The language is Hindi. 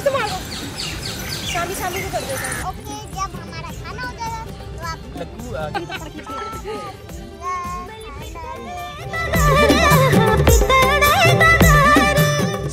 सामने से मारो, सामने से कर दो। ओके, जब हमारा खाना हो जाएगा तो आप